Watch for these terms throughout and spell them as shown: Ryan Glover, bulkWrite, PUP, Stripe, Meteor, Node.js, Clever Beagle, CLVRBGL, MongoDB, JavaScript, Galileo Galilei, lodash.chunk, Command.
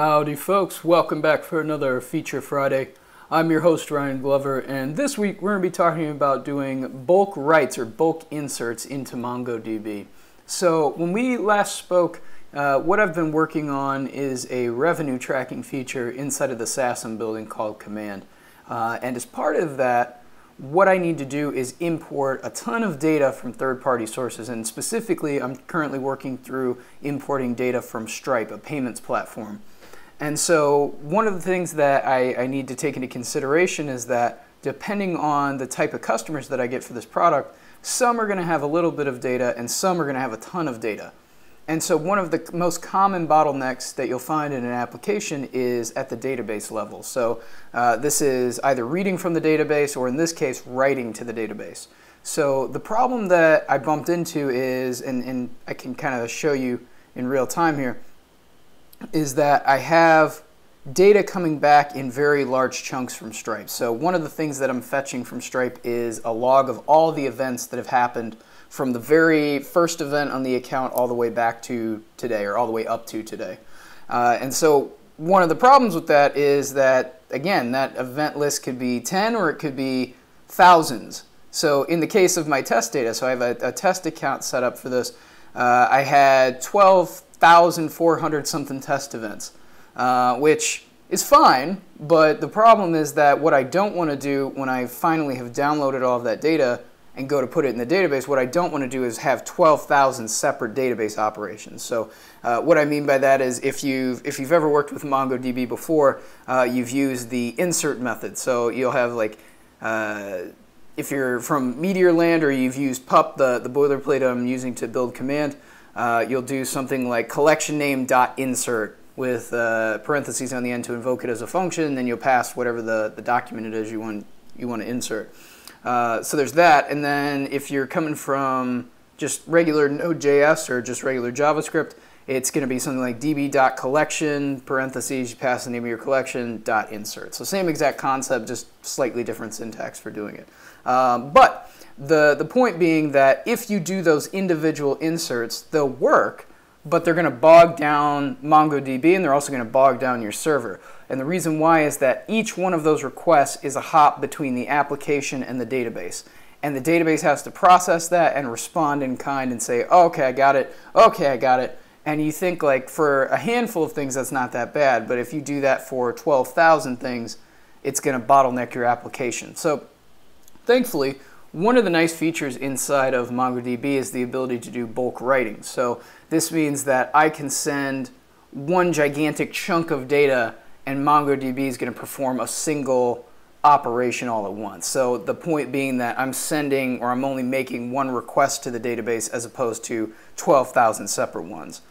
Howdy folks, welcome back for another Feature Friday. I'm your host Ryan Glover, and this week we're going to be talking about doing bulk writes or bulk inserts into MongoDB. So when we last spoke, what I've been working on is a revenue tracking feature inside of the SASM building called Command. And as part of that, what I need to do is import a ton of data from third-party sources, and specifically I'm currently working through importing data from Stripe, a payments platform. And so one of the things that I need to take into consideration is that depending on the type of customers that I get for this product, some are going to have a little bit of data and some are going to have a ton of data. And so one of the most common bottlenecks that you'll find in an application is at the database level. So this is either reading from the database or in this case, writing to the database. So the problem that I bumped into is, and I can kind of show you in real time here, is that I have data coming back in very large chunks from Stripe. So one of the things that I'm fetching from Stripe is a log of all the events that have happened from the very first event on the account all the way back to today, or all the way up to today. And so one of the problems with that is that, again, that event list could be 10 or it could be thousands. So in the case of my test data, so I have a test account set up for this, I had 12,400 something test events, which is fine, but the problem is that what I don't want to do when I finally have downloaded all of that data and go to put it in the database, what I don't want to do is have 12,000 separate database operations. So what I mean by that is if you've ever worked with MongoDB before, you've used the insert method. So you'll have like, if you're from Meteor land or you've used PUP, the boilerplate I'm using to build Command, you'll do something like collection name dot insert with parentheses on the end to invoke it as a function, then you'll pass whatever the document it is you want to insert. So there's that, and then if you're coming from just regular Node.js or just regular JavaScript, it's going to be something like db.collection, parentheses, you pass the name of your collection, dot insert. So same exact concept, just slightly different syntax for doing it. But the point being that if you do those individual inserts, they'll work, but they're going to bog down MongoDB, and they're also going to bog down your server. And the reason why is that each one of those requests is a hop between the application and the database. And the database has to process that and respond in kind and say, oh, okay, I got it. Okay, I got it. And you think like for a handful of things, that's not that bad. But if you do that for 12,000 things, it's going to bottleneck your application. So thankfully, one of the nice features inside of MongoDB is the ability to do bulk writing. So this means that I can send one gigantic chunk of data and MongoDB is going to perform a single operation all at once. So the point being that I'm sending, or I'm only making one request to the database as opposed to 12,000 separate ones.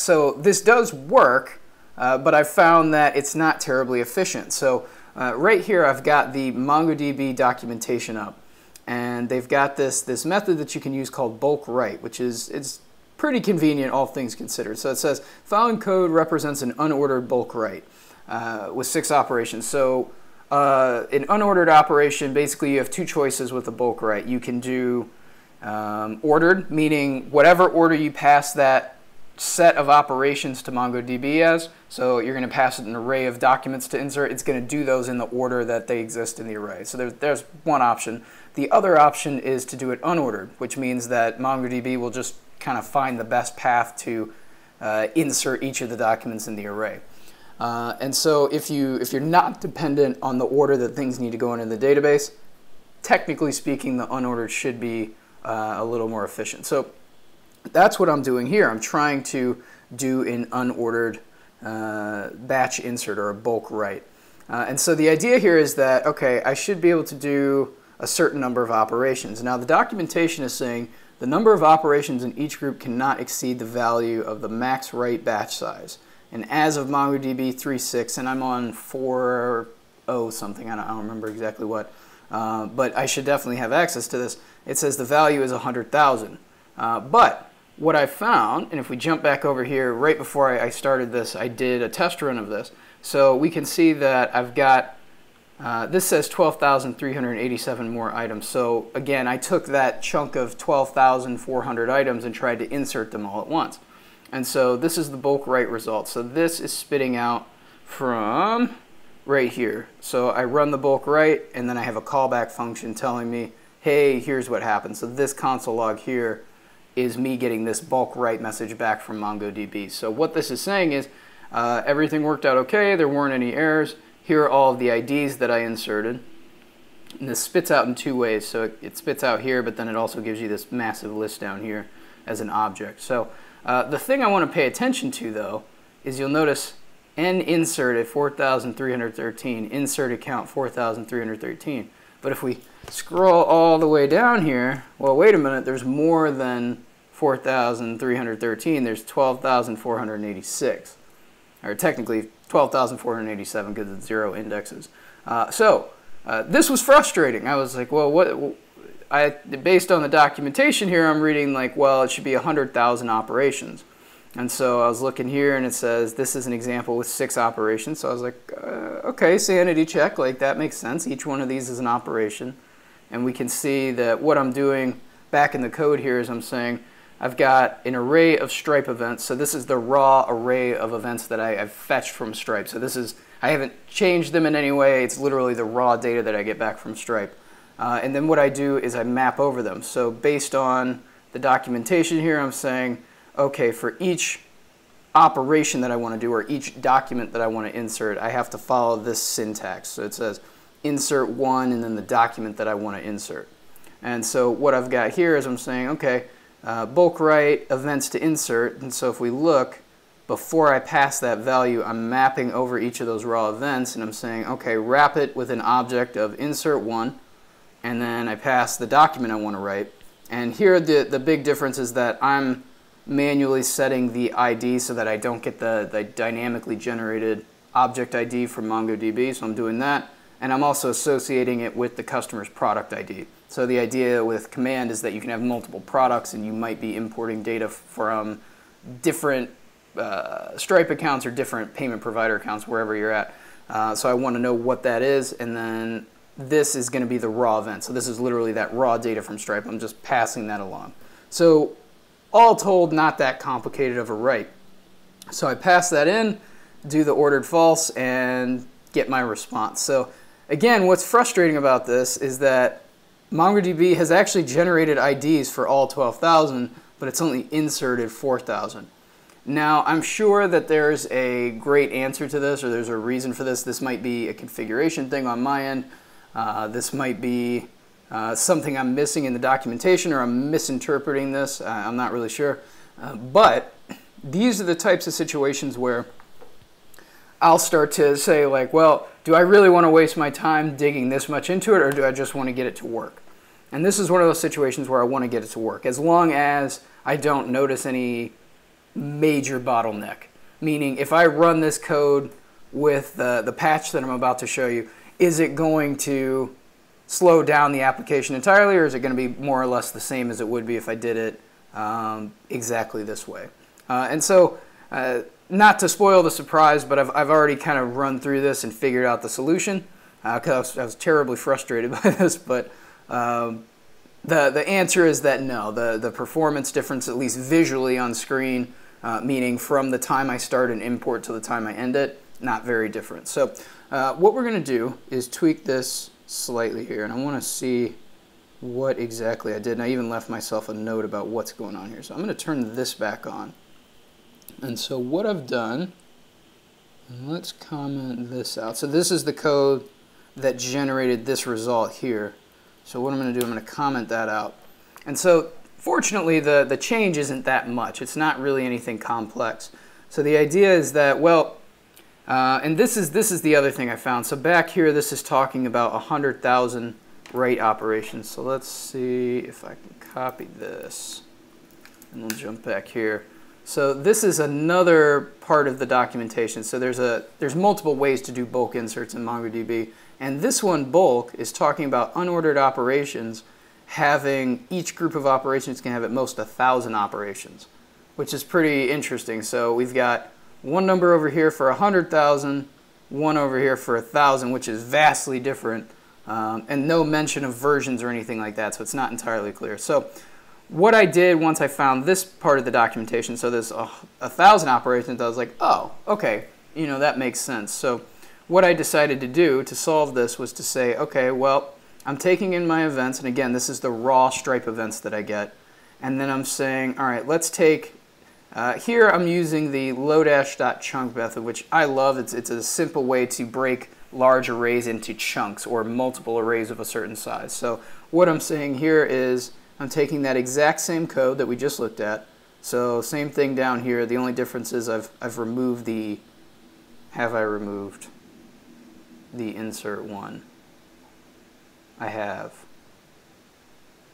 So this does work, but I've found that it's not terribly efficient. So right here I've got the MongoDB documentation up. And they've got this method that you can use called bulkWrite, which is it's pretty convenient, all things considered. So it says, following code represents an unordered bulkWrite with 6 operations. So an unordered operation, basically you have 2 choices with a bulkWrite. You can do ordered, meaning whatever order you pass that set of operations to MongoDB as. So you're going to pass an array of documents to insert. It's going to do those in the order that they exist in the array. So there's one option. The other option is to do it unordered, which means that MongoDB will just kind of find the best path to insert each of the documents in the array. And so if you're not dependent on the order that things need to go into the database, technically speaking, the unordered should be a little more efficient. So that's what I'm doing here. I'm trying to do an unordered batch insert or a bulk write. And so the idea here is that, okay, I should be able to do a certain number of operations. Now the documentation is saying the number of operations in each group cannot exceed the value of the max write batch size. And as of MongoDB 3.6, and I'm on 4.0 something, I don't remember exactly what, but I should definitely have access to this. It says the value is 100,000. But what I found, and if we jump back over here, right before I started this, I did a test run of this. So we can see that I've got, this says 12,387 more items. So again, I took that chunk of 12,400 items and tried to insert them all at once. And so this is the bulk write result. So this is spitting out from right here. So I run the bulk write, and then I have a callback function telling me, hey, here's what happened. So this console log here is me getting this bulk write message back from MongoDB. So what this is saying is everything worked out okay. There weren't any errors. Here are all of the IDs that I inserted. And this spits out in two ways. So it spits out here, but then it also gives you this massive list down here as an object. So the thing I want to pay attention to, though, is you'll notice n inserted 4,313, inserted count 4,313. But if we scroll all the way down here, well, wait a minute, there's more than 4,313. There's 12,486, or technically 12,487 because it's zero indexes. This was frustrating. I was like, well, based on the documentation here, I'm reading like, well, it should be 100,000 operations. And so I was looking here, and it says this is an example with 6 operations. So I was like, okay, sanity check, like that makes sense. Each one of these is an operation. And we can see that what I'm doing back in the code here is I'm saying I've got an array of Stripe events. So this is the raw array of events that I've fetched from Stripe. So this is, I haven't changed them in any way. It's literally the raw data that I get back from Stripe. And then what I do is I map over them. So based on the documentation here, I'm saying, okay, for each operation that I want to do or each document that I want to insert, I have to follow this syntax. So it says insert one and then the document that I want to insert. And so what I've got here is I'm saying, okay, bulk write events to insert. And so if we look, before I pass that value, I'm mapping over each of those raw events, and I'm saying, okay, wrap it with an object of insert one, and then I pass the document I want to write. And here the big difference is that I'm manually setting the ID so that I don't get the dynamically generated object ID from MongoDB, so I'm doing that. And I'm also associating it with the customer's product ID. So the idea with Command is that you can have multiple products, and you might be importing data from different Stripe accounts or different payment provider accounts, wherever you're at. So I want to know what that is, and then this is going to be the raw event. So this is literally that raw data from Stripe. I'm just passing that along. So all told, not that complicated of a write. So I pass that in, do the ordered false, and get my response. So again, what's frustrating about this is that MongoDB has actually generated IDs for all 12,000, but it's only inserted 4,000. Now, I'm sure that there's a great answer to this, or there's a reason for this. This might be a configuration thing on my end. This might be something I'm missing in the documentation, or I'm misinterpreting this. I'm not really sure. But these are the types of situations where I'll start to say, like, well, do I really want to waste my time digging this much into it, or do I just want to get it to work? And this is one of those situations where I want to get it to work, as long as I don't notice any major bottleneck. Meaning, if I run this code with the patch that I'm about to show you, is it going to slow down the application entirely, or is it going to be more or less the same as it would be if I did it exactly this way? And so, not to spoil the surprise, but I've already kind of run through this and figured out the solution, because I was terribly frustrated by this, but the answer is that no, the performance difference, at least visually on screen, meaning from the time I start an import to the time I end it, not very different. So what we're going to do is tweak this slightly here, and I want to see what exactly I did, and I even left myself a note about what's going on here. So I'm going to turn this back on. And so what I've done, and let's comment this out. So this is the code that generated this result here. So what I'm going to do, I'm going to comment that out. And so fortunately, the change isn't that much. It's not really anything complex. So the idea is that, well, and this is the other thing I found. So back here, this is talking about 100,000 write operations. So let's see if I can copy this, and we'll jump back here. So this is another part of the documentation. So there's multiple ways to do bulk inserts in MongoDB, and this one, bulk, is talking about unordered operations having each group of operations can have at most 1,000 operations, which is pretty interesting. So we've got one number over here for 100,000, one over here for 1,000, which is vastly different, and no mention of versions or anything like that, so it's not entirely clear. So what I did once I found this part of the documentation, so there's 1,000 operations, I was like, oh, okay, you know, that makes sense. So what I decided to do to solve this was to say, okay, well, I'm taking in my events, and again, this is the raw Stripe events that I get, and then I'm saying, all right, let's take, here I'm using the lodash.chunk method, which I love. It's a simple way to break large arrays into chunks or multiple arrays of a certain size. So what I'm saying here is I'm taking that exact same code that we just looked at, so same thing down here. The only difference is I've removed the, have I removed the insert one? I have,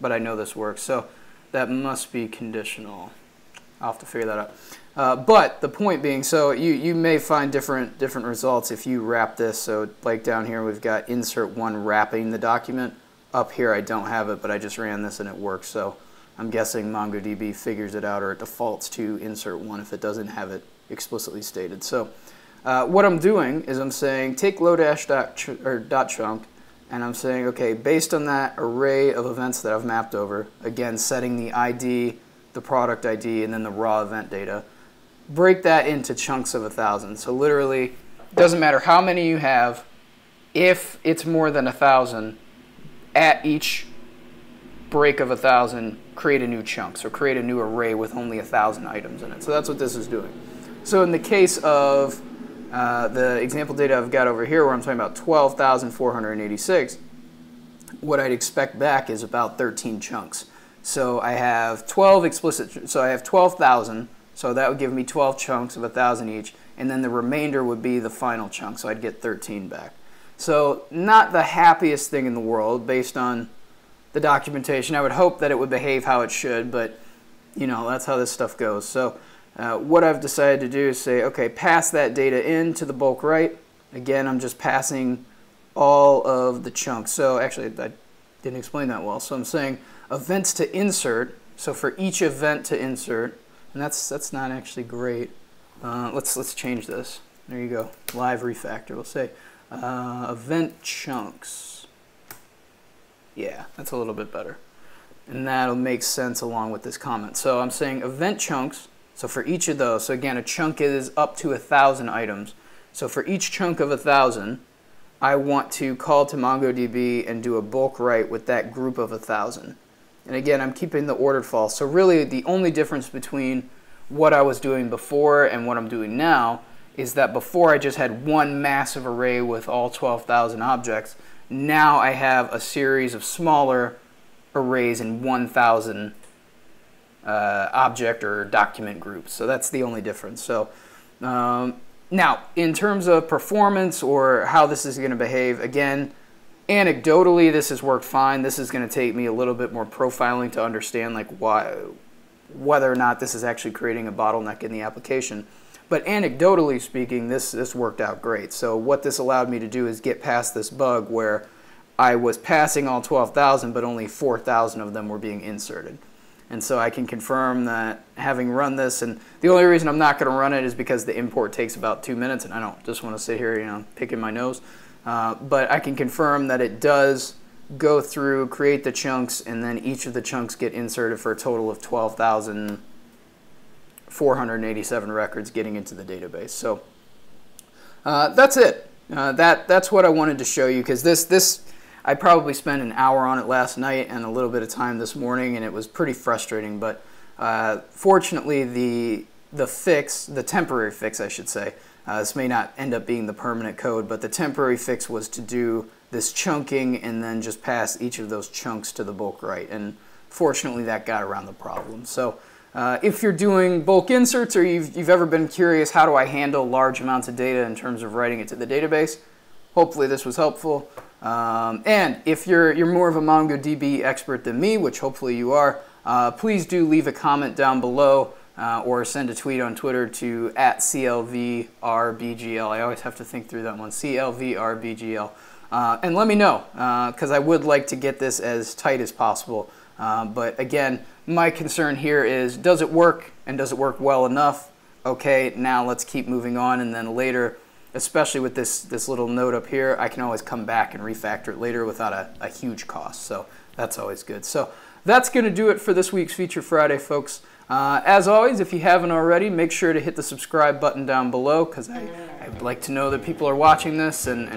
but I know this works, so that must be conditional. I'll have to figure that out. But the point being, so you may find different results if you wrap this. So like down here, we've got insert one wrapping the document. Up here, I don't have it, but I just ran this and it works. So I'm guessing MongoDB figures it out, or it defaults to insert one if it doesn't have it explicitly stated. So what I'm doing is I'm saying take lodash.chunk. And I'm saying, okay, based on that array of events that I've mapped over, again, setting the ID, the product ID, and then the raw event data, break that into chunks of 1,000. So literally, doesn't matter how many you have, if it's more than 1,000, at each break of 1,000, create a new chunk, so create a new array with only 1,000 items in it. So that's what this is doing. So in the case of the example data I've got over here, where I'm talking about 12,486, what I'd expect back is about 13 chunks. So I have 12,000, so that would give me 12 chunks of 1,000 each, and then the remainder would be the final chunk, so I'd get 13 back. So not the happiest thing in the world based on the documentation. I would hope that it would behave how it should, but you know, that's how this stuff goes. So what I've decided to do is say, okay, pass that data into the bulkWrite. Again, I'm just passing all of the chunks. So actually, I didn't explain that well. So I'm saying events to insert. So for each event to insert, and that's not actually great. Let's change this. There you go. Live refactor. We'll say event chunks. Yeah, that's a little bit better, and that'll make sense along with this comment. So I'm saying event chunks. So for each of those, so again, a chunk is up to 1,000 items. So for each chunk of 1,000, I want to call to MongoDB and do a bulk write with that group of 1,000. And again, I'm keeping the ordered false. So really, the only difference between what I was doing before and what I'm doing now is that before I just had one massive array with all 12,000 objects. Now I have a series of smaller arrays in 1,000 object or document groups. So that's the only difference. So now, in terms of performance or how this is going to behave, again, anecdotally, this has worked fine. This is going to take me a little bit more profiling to understand like whether or not this is actually creating a bottleneck in the application. But anecdotally speaking, this worked out great. So what this allowed me to do is get past this bug where I was passing all 12,000, but only 4,000 of them were being inserted. And so I can confirm that having run this, and the only reason I'm not going to run it is because the import takes about 2 minutes, and I don't just want to sit here, you know, picking my nose. But I can confirm that it does go through, create the chunks, and then each of the chunks get inserted for a total of 12,487 records getting into the database. So that's it. That's what I wanted to show you, because this I probably spent an hour on it last night and a little bit of time this morning, and it was pretty frustrating. But fortunately, the fix, the temporary fix, I should say, this may not end up being the permanent code, but the temporary fix was to do this chunking and then just pass each of those chunks to the bulkWrite. And fortunately, that got around the problem. So if you're doing bulk inserts, or you've ever been curious, how do I handle large amounts of data in terms of writing it to the database? Hopefully this was helpful. And if you're more of a MongoDB expert than me, which hopefully you are, please do leave a comment down below or send a tweet on Twitter to @CLVRBGL. I always have to think through that one, CLVRBGL. And let me know, because I would like to get this as tight as possible. But again, my concern here is, does it work, and does it work well enough? Okay, now let's keep moving on, and then later, especially with this little note up here, I can always come back and refactor it later without a huge cost. So that's always good. So that's going to do it for this week's Feature Friday, folks. As always, if you haven't already, make sure to hit the subscribe button down below, because I'd like to know that people are watching this, and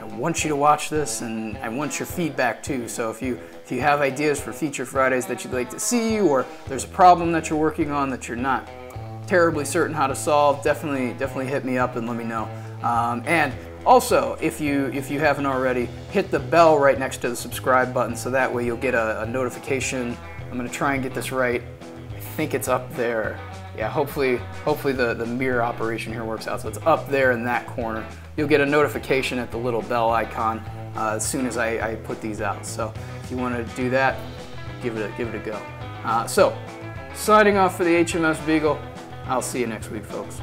I want you to watch this, and I want your feedback too. So if you have ideas for Feature Fridays that you'd like to see, or there's a problem that you're working on that you're not terribly certain how to solve, definitely hit me up and let me know. And also, if you haven't already, hit the bell right next to the subscribe button, so that way you'll get a notification. I'm going to try and get this right. I think it's up there. Yeah, hopefully the mirror operation here works out, so it's up there in that corner. You'll get a notification at the little bell icon as soon as I put these out. So if you want to do that, give it a go. So signing off for the HMS Beagle. I'll see you next week, folks.